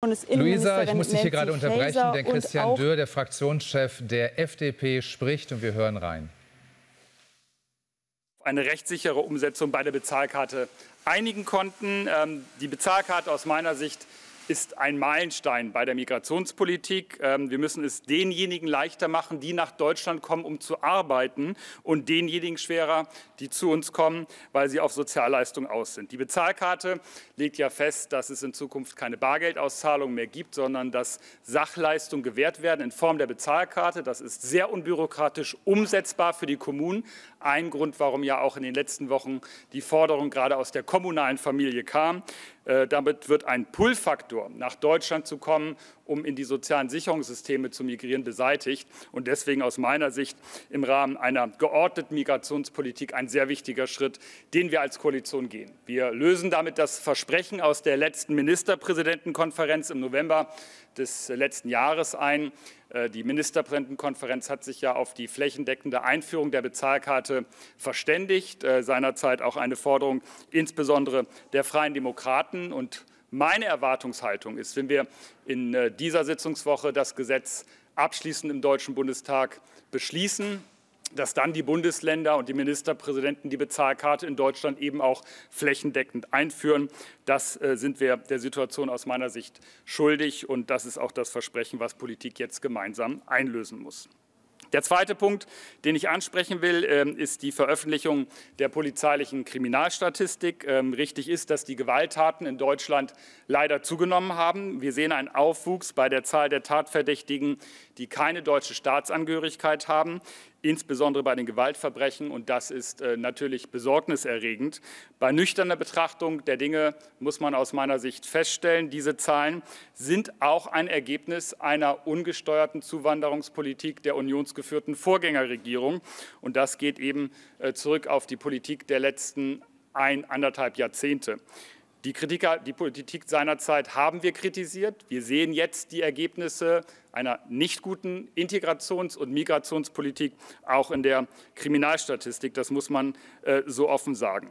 Luisa, ich muss dich hier gerade unterbrechen, denn Christian Dürr, der Fraktionschef der FDP, spricht und wir hören rein. Eine rechtssichere Umsetzung bei der Bezahlkarte einigen konnten. Die Bezahlkarte aus meiner Sicht ist ein Meilenstein bei der Migrationspolitik. Wir müssen es denjenigen leichter machen, die nach Deutschland kommen, um zu arbeiten, und denjenigen schwerer, die zu uns kommen, weil sie auf Sozialleistungen aus sind. Die Bezahlkarte legt ja fest, dass es in Zukunft keine Bargeldauszahlung mehr gibt, sondern dass Sachleistungen gewährt werden in Form der Bezahlkarte. Das ist sehr unbürokratisch umsetzbar für die Kommunen. Ein Grund, warum ja auch in den letzten Wochen die Forderung gerade aus der kommunalen Familie kam. Damit wird ein Pull-Faktor, nach Deutschland zu kommen, um in die sozialen Sicherungssysteme zu migrieren, beseitigt. Und deswegen aus meiner Sicht im Rahmen einer geordneten Migrationspolitik ein sehr wichtiger Schritt, den wir als Koalition gehen. Wir lösen damit das Versprechen aus der letzten Ministerpräsidentenkonferenz im November des letzten Jahres ein. Die Ministerpräsidentenkonferenz hat sich ja auf die flächendeckende Einführung der Bezahlkarte verständigt, seinerzeit auch eine Forderung insbesondere der Freien Demokraten. Und meine Erwartungshaltung ist, wenn wir in dieser Sitzungswoche das Gesetz abschließend im Deutschen Bundestag beschließen, dass dann die Bundesländer und die Ministerpräsidenten die Bezahlkarte in Deutschland eben auch flächendeckend einführen. Das sind wir der Situation aus meiner Sicht schuldig. Und das ist auch das Versprechen, was Politik jetzt gemeinsam einlösen muss. Der zweite Punkt, den ich ansprechen will, ist die Veröffentlichung der polizeilichen Kriminalstatistik. Richtig ist, dass die Gewalttaten in Deutschland leider zugenommen haben. Wir sehen einen Aufwuchs bei der Zahl der Tatverdächtigen, die keine deutsche Staatsangehörigkeit haben, insbesondere bei den Gewaltverbrechen. Und das ist natürlich besorgniserregend. Bei nüchterner Betrachtung der Dinge muss man aus meiner Sicht feststellen, diese Zahlen sind auch ein Ergebnis einer ungesteuerten Zuwanderungspolitik der unionsgeführten Vorgängerregierung. Und das geht eben zurück auf die Politik der letzten anderthalb Jahrzehnte. Die Politik seinerzeit haben wir kritisiert. Wir sehen jetzt die Ergebnisse einer nicht guten Integrations- und Migrationspolitik, auch in der Kriminalstatistik. Das muss man so offen sagen.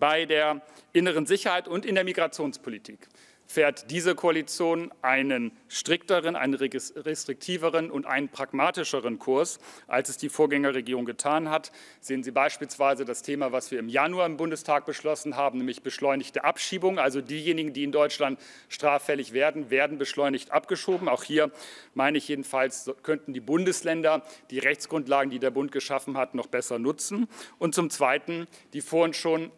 Bei der inneren Sicherheit und in der Migrationspolitik fährt diese Koalition einen strikteren, einen restriktiveren und einen pragmatischeren Kurs, als es die Vorgängerregierung getan hat. Sehen Sie beispielsweise das Thema, was wir im Januar im Bundestag beschlossen haben, nämlich beschleunigte Abschiebung. Also diejenigen, die in Deutschland straffällig werden, werden beschleunigt abgeschoben. Auch hier meine ich jedenfalls, könnten die Bundesländer die Rechtsgrundlagen, die der Bund geschaffen hat, noch besser nutzen. Und zum Zweiten die vorhin schon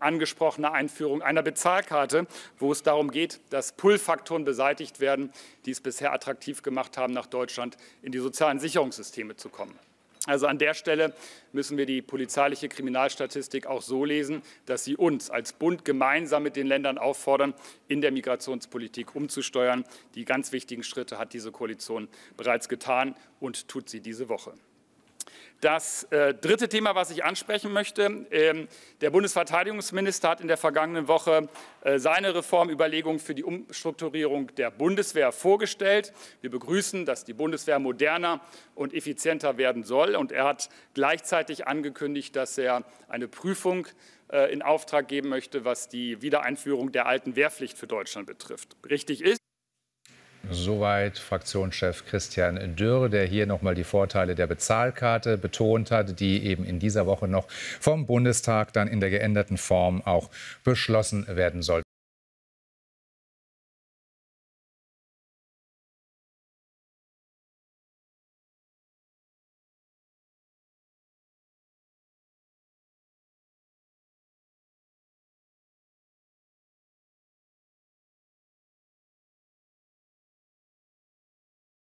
angesprochene Einführung einer Bezahlkarte, wo es darum geht, dass Pull-Faktoren beseitigt werden, die es bisher attraktiv gemacht haben, nach Deutschland in die sozialen Sicherungssysteme zu kommen. Also an der Stelle müssen wir die polizeiliche Kriminalstatistik auch so lesen, dass sie uns als Bund gemeinsam mit den Ländern auffordern, in der Migrationspolitik umzusteuern. Die ganz wichtigen Schritte hat diese Koalition bereits getan und tut sie diese Woche. Das dritte Thema, was ich ansprechen möchte, der Bundesverteidigungsminister hat in der vergangenen Woche seine Reformüberlegungen für die Umstrukturierung der Bundeswehr vorgestellt. Wir begrüßen, dass die Bundeswehr moderner und effizienter werden soll. Und er hat gleichzeitig angekündigt, dass er eine Prüfung in Auftrag geben möchte, was die Wiedereinführung der alten Wehrpflicht für Deutschland betrifft. Richtig ist. Soweit Fraktionschef Christian Dürr, der hier nochmal die Vorteile der Bezahlkarte betont hat, die eben in dieser Woche noch vom Bundestag dann in der geänderten Form auch beschlossen werden soll.